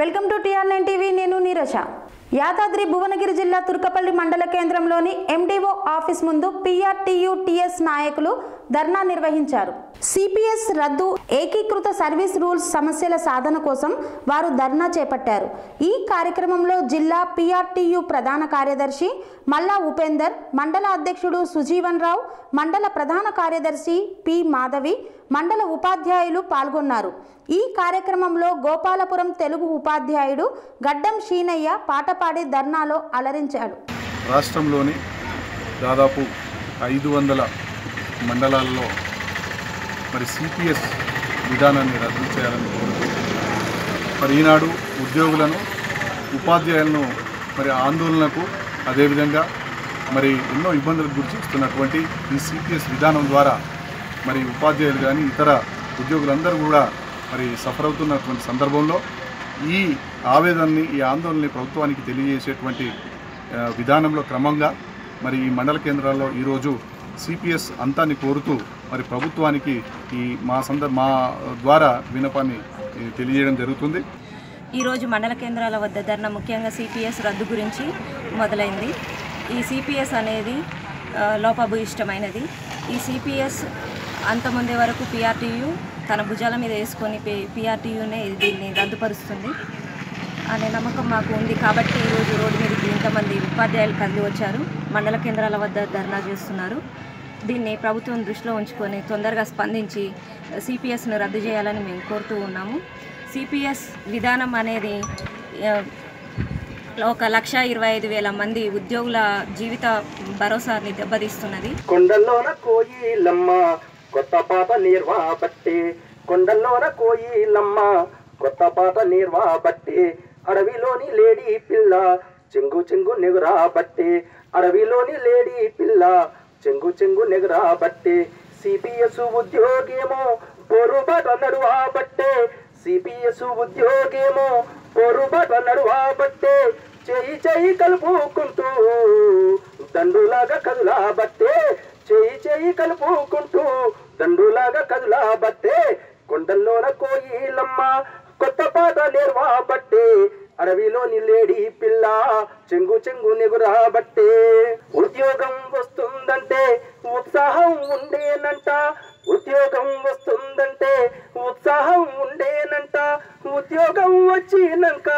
Welcome to TR9 TV నేను నీరజ యాదాద్రి భువనగిరి జిల్లా తుర్కపల్లి మండల కేంద్రంలోని MDO ఆఫీస్ ముందు PRTU TS నాయకులు ధర్నా నిర్వహించారు. CPS రద్దు ఏకీకృత సర్వీస్ రూల్స్ సమస్యల సాధన కోసం వారు ధర్నా చేపట్టారు. ఈ కార్యక్రమంలో జిల్లా PRTU ప్రధాన కార్యదర్శి మల్లా ఉపేందర్, మండల అధ్యక్షుడు సుజీవన్ రావు, మండల ప్రధాన కార్యదర్శి పి మాధవి, మండల ఉపాధ్యాయులు పాల్గొన్నారు. ఈ కార్యక్రమంలో గోపాలపురం తెలుగు ఉపాధ్యాయుడు గడ్డం శీనయ్య పాటపాడి ధర్నాలో అలరించాడు. రాష్ట్రంలోని దాదాపు 500 మండలాల్లో మరి CPS విధానాన్ని రద్దు చేయాలని మరి ఈనాడు ఉద్యోగులను ఉపాధ్యాయులను మరి ఆందోళనకు అదేవిధంగా మరి ఎన్నో ఇబ్బందులకు గురి చేస్తున్నటువంటి ఈ CPS విధానం ద్వారా మరి ఉపాధ్యాయులు కానీ ఇతర ఉద్యోగులందరూ కూడా మరి సఫర్ అవుతున్నటువంటి సందర్భంలో ఈ ఆవేదనని ఈ ఆందోళనని ప్రభుత్వానికి తెలియజేసేటువంటి విధానంలో క్రమంగా మరి ఈ మండల కేంద్రాల్లో ఈరోజు CPS అంతాన్ని కోరుతూ మరి ప్రభుత్వానికి ఈ మా ద్వారా వినపాన్ని తెలియజేయడం జరుగుతుంది. ఈరోజు మండల కేంద్రాల వద్ద ధర్నా ముఖ్యంగా CPS రద్దు గురించి మొదలైంది. ఈ CPS అనేది లోపభూయిష్టమైనది. ఈ CPS అంతముందే వరకు PRTU తన భుజాల మీద వేసుకొని PRTUనే దీన్ని రద్దుపరుస్తుంది అనే నమ్మకం మాకు ఉంది. కాబట్టి ఈరోజు రోడ్డు మీదకి ఇంతమంది ఉపాధ్యాయులు కదిలి వచ్చారు, మండల కేంద్రాల వద్ద ధర్నా చేస్తున్నారు. దీన్ని ప్రభుత్వం దృష్టిలో ఉంచుకొని తొందరగా స్పందించి CPSను రద్దు చేయాలని మేము కోరుతూ ఉన్నాము. CPS విధానం అనేది 1,25,000 మంది ఉద్యోగుల జీవిత భరోసాని దెబ్బతీస్తున్నది. కొండల్లోన కోయిలమ్మ కొత్త పాత నీర్వా బట్టి, అడవిలోని లేడీ పిల్ల చెంగు చెంగు నెగురా బట్టి, అడవిలోని లేడీ పిల్ల చెంగు చెంగు నెగురా బట్టి, CPS ఉద్యోగేమో పొరుబట నడువా బట్టే, CPS ఉద్యోగేమో పొరుబట నడువా బట్టే, చెయ్యి చెయ్యి కలుపుకుంటూ దండులాగా కదులా బట్టే, చెయ్యి చెయ్యి కలుపుకుంటూ దండులాగా కదులా బట్టే, కొండల్లోన కోయిలమ్మ కొత్త పాట నేర్వా బట్టే, అడవిలోని లేడీ పిల్ల చెంగు చెంగు నెగురా బట్టే. ఉద్యోగం వస్తుందంటే ఉత్సాహం ఉండేనంట, ఉద్యోగం వస్తుందంటే ఉత్సాహం ఉండేనంట, ఉద్యోగం వచ్చినాక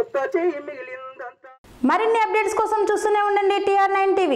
ఉత్త చేయి మిగిలిందంట. మరిన్ని అప్డేట్స్ కోసం చూస్తూనే ఉండండి TR9 TV.